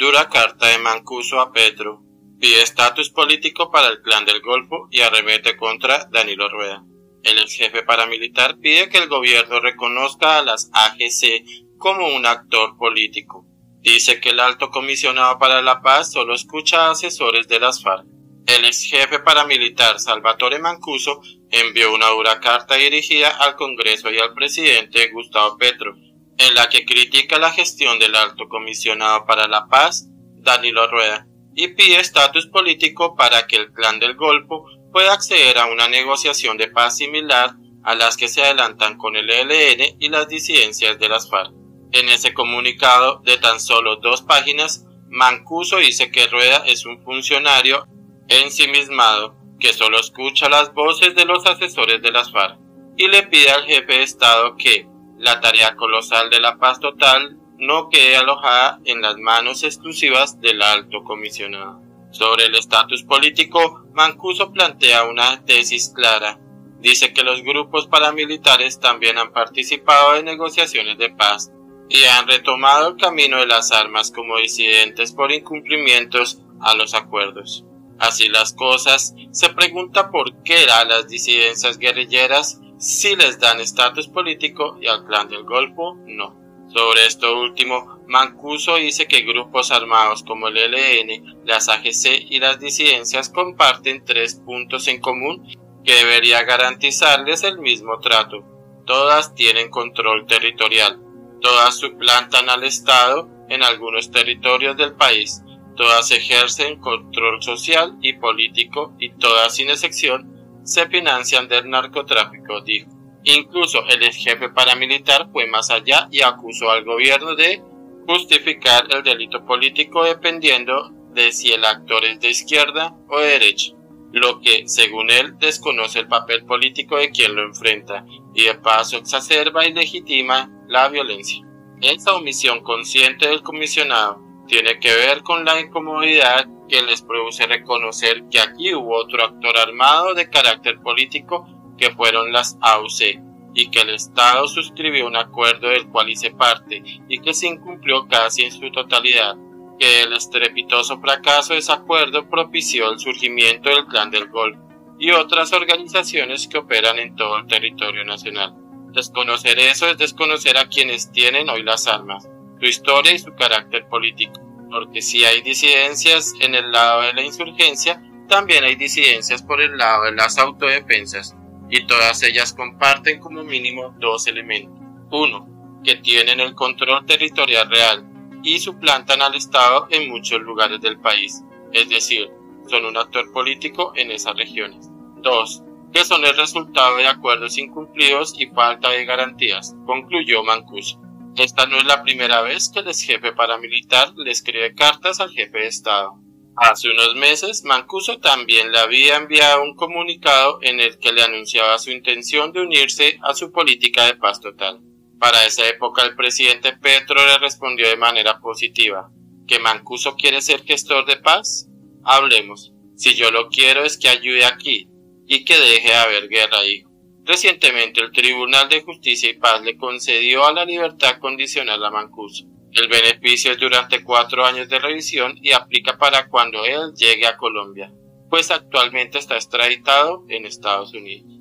Dura carta de Mancuso a Petro. Pide estatus político para el Clan del Golfo y arremete contra Danilo Rueda. El ex jefe paramilitar pide que el gobierno reconozca a las AGC como un actor político. Dice que el alto comisionado para la paz solo escucha a asesores de las FARC. El ex jefe paramilitar Salvatore Mancuso envió una dura carta dirigida al Congreso y al presidente Gustavo Petro, en la que critica la gestión del alto comisionado para la paz, Danilo Rueda, y pide estatus político para que el Clan del Golfo pueda acceder a una negociación de paz similar a las que se adelantan con el ELN y las disidencias de las FARC. En ese comunicado de tan solo 2 páginas, Mancuso dice que Rueda es un funcionario ensimismado que solo escucha las voces de los asesores de las FARC y le pide al jefe de Estado que la tarea colosal de la paz total no quede alojada en las manos exclusivas del alto comisionado. Sobre el estatus político, Mancuso plantea una tesis clara. Dice que los grupos paramilitares también han participado en negociaciones de paz y han retomado el camino de las armas como disidentes por incumplimientos a los acuerdos. Así las cosas, se pregunta por qué a las disidencias guerrilleras sí les dan estatus político y al Clan del Golfo no. Sobre esto último, Mancuso dice que grupos armados como el ELN, las AGC y las disidencias comparten 3 puntos en común que debería garantizarles el mismo trato. Todas tienen control territorial, todas suplantan al Estado en algunos territorios del país, todas ejercen control social y político y todas sin excepción se financian del narcotráfico, dijo. Incluso el ex jefe paramilitar fue más allá y acusó al gobierno de justificar el delito político dependiendo de si el actor es de izquierda o de derecha, lo que, según él, desconoce el papel político de quien lo enfrenta y de paso exacerba y legitima la violencia. Esta omisión consciente del comisionado tiene que ver con la incomodidad que les produce reconocer que aquí hubo otro actor armado de carácter político que fueron las AUC, y que el Estado suscribió un acuerdo del cual hice parte, y que se incumplió casi en su totalidad, que el estrepitoso fracaso de ese acuerdo propició el surgimiento del Clan del Golfo y otras organizaciones que operan en todo el territorio nacional. Desconocer eso es desconocer a quienes tienen hoy las armas, su historia y su carácter político, porque si hay disidencias en el lado de la insurgencia, también hay disidencias por el lado de las autodefensas, y todas ellas comparten como mínimo 2 elementos. 1. Que tienen el control territorial real y suplantan al Estado en muchos lugares del país, es decir, son un actor político en esas regiones. 2. Que son el resultado de acuerdos incumplidos y falta de garantías, concluyó Mancuso. Esta no es la primera vez que el ex jefe paramilitar le escribe cartas al jefe de Estado. Hace unos meses, Mancuso también le había enviado un comunicado en el que le anunciaba su intención de unirse a su política de paz total. Para esa época, el presidente Petro le respondió de manera positiva. ¿Que Mancuso quiere ser gestor de paz? Hablemos. Si yo lo quiero es que ayude aquí y que deje de haber guerra, dijo. Recientemente, el Tribunal de Justicia y Paz le concedió a la libertad condicional a Mancuso. El beneficio es durante 4 años de revisión y aplica para cuando él llegue a Colombia, pues actualmente está extraditado en Estados Unidos.